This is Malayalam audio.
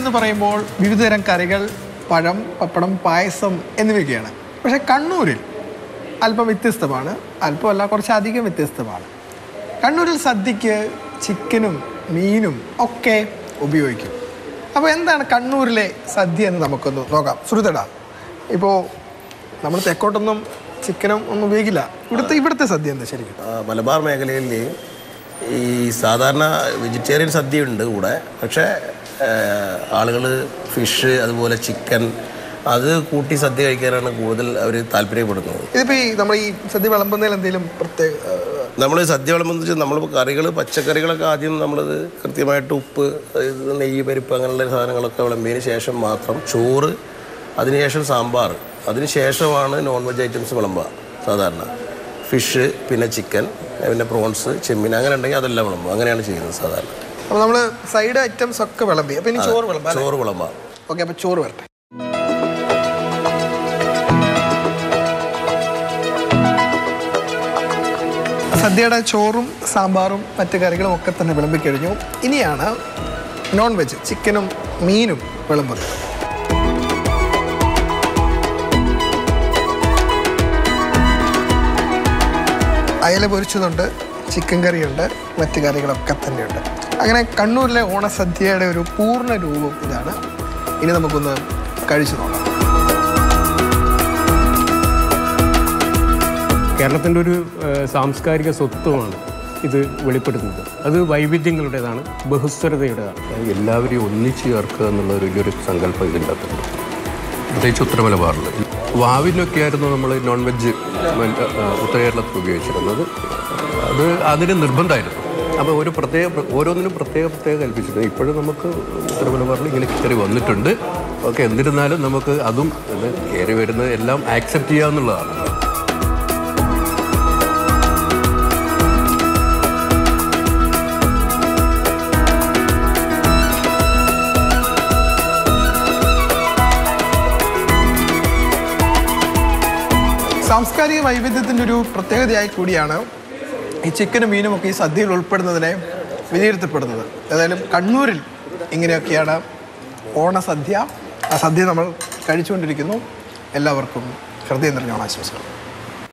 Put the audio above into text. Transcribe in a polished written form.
എന്ന് പറയുമ്പോൾ വിവിധതരം കറികൾ, പഴം, പപ്പടം, പായസം എന്നിവയൊക്കെയാണ്. പക്ഷേ കണ്ണൂരിൽ അല്പം വ്യത്യസ്തമാണ്, അല്പമല്ല കുറച്ചധികം വ്യത്യസ്തമാണ്. കണ്ണൂരിൽ സദ്യക്ക് ചിക്കനും മീനും ഒക്കെ ഉപയോഗിക്കും. അപ്പോൾ എന്താണ് കണ്ണൂരിലെ സദ്യ എന്ന് നമുക്കൊന്ന് നോക്കാം. ശ്രുതടാ, ഇപ്പോൾ നമ്മൾ തെക്കോട്ടൊന്നും ചിക്കനും ഒന്നും ഉപയോഗിക്കില്ല. ഇവിടുത്തെ സദ്യ എന്താ ശരിക്കും? മലബാർ മേഖലയിൽ ഈ സാധാരണ വെജിറ്റേറിയൻ സദ്യയുണ്ട് കൂടെ, പക്ഷേ ആളുകൾ ഫിഷ് അതുപോലെ ചിക്കൻ അത് കൂട്ടി സദ്യ കഴിക്കാനാണ് കൂടുതൽ അവർ താല്പര്യപ്പെടുന്നത്. ഇതിപ്പോൾ ഈ നമ്മൾ ഈ സദ്യ വിളമ്പുന്നതിൽ എന്തെങ്കിലും പ്രത്യേക നമ്മൾ സദ്യ വിളമ്പെന്ന് വെച്ചാൽ നമ്മൾ കറികൾ, പച്ചക്കറികളൊക്കെ ആദ്യം നമ്മളത് കൃത്യമായിട്ട് ഉപ്പ്, നെയ്യ്, പരിപ്പ് അങ്ങനെയുള്ള സാധനങ്ങളൊക്കെ വിളമ്പിയതിന് ശേഷം മാത്രം ചോറ്, അതിനുശേഷം സാമ്പാർ, അതിനുശേഷമാണ് നോൺ വെജ് ഐറ്റംസ് വിളമ്പുക. സാധാരണ ഫിഷ്, പിന്നെ ചിക്കൻ, പിന്നെ പ്രോൺസ്, ചെമ്മീൻ അങ്ങനെ ഉണ്ടെങ്കിൽ അതെല്ലാം വിളമ്പുക. അങ്ങനെയാണ് ചെയ്യുന്നത് സാധാരണ. അപ്പോൾ നമ്മൾ സൈഡ് ഐറ്റംസ് ഒക്കെ വിളമ്പി, അപ്പോൾ ഇനി ചോറ് വിളമ്പാം. ഓക്കെ, അപ്പോൾ ചോറ് വരട്ടെ. സദ്യയുടെ ചോറും സാമ്പാറും മറ്റു കറികളും ഒക്കെ തന്നെ വിളമ്പിക്കഴിഞ്ഞു. ഇനിയാണ് നോൺ വെജ്, ചിക്കനും മീനും വിളമ്പുന്നത്. അയല പൊരിച്ചതുണ്ട്, ചിക്കൻ കറിയുണ്ട്, മറ്റു കറികളൊക്കെ തന്നെയുണ്ട്. അങ്ങനെ കണ്ണൂരിലെ ഓണസദ്യയുടെ ഒരു പൂർണ്ണ രൂപം ഇതാണ്. ഇനി നമുക്കൊന്ന് കഴിച്ചു നോക്കാം. കേരളത്തിൻ്റെ ഒരു സാംസ്കാരിക സ്വത്വമാണ് ഇത് വെളിപ്പെടുത്തുന്നത്. അത് വൈവിധ്യങ്ങളുടേതാണ്, ബഹുസ്വരതയുടേതാണ്. എല്ലാവരെയും ഒന്നിച്ചു ചേർക്കുക എന്നുള്ള വലിയൊരു സങ്കല്പം ഇതില്ലാത്തുണ്ട്, പ്രത്യേകിച്ച് ഉത്തരമലബാറിൽ. വാവിനൊക്കെ ആയിരുന്നു നമ്മൾ നോൺ വെജ് ഉത്തര കേരളത്തിൽ ഉപയോഗിച്ചിരുന്നത്. അത് അതിന് നിർബന്ധമായിരുന്നു. അപ്പോൾ ഒരു ഓരോന്നിനും പ്രത്യേകം കൽപ്പിച്ചിരുന്നു. ഇപ്പോഴും നമുക്ക് ഉത്തരമലബാറിൽ ഇങ്ങനെ കയറി വന്നിട്ടുണ്ട്. ഓക്കെ, എന്നിരുന്നാലും നമുക്ക് അതും കയറി വരുന്നത് എല്ലാം ആക്സെപ്റ്റ് ചെയ്യാമെന്നുള്ളതാണ്. സാംസ്കാരിക വൈവിധ്യത്തിൻ്റെ ഒരു പ്രത്യേകതയായി കൂടിയാണ് ഈ ചിക്കനും മീനും ഒക്കെ ഈ സദ്യയിൽ ഉൾപ്പെടുന്നതിനെ വിലയിരുത്തപ്പെടുന്നത്. ഏതായാലും കണ്ണൂരിൽ ഇങ്ങനെയൊക്കെയാണ് ഓണസദ്യ. ആ സദ്യ നമ്മൾ കഴിച്ചുകൊണ്ടിരിക്കുന്നു. എല്ലാവർക്കും ഹൃദയം നിറഞ്ഞ ഓണാശംസകൾ.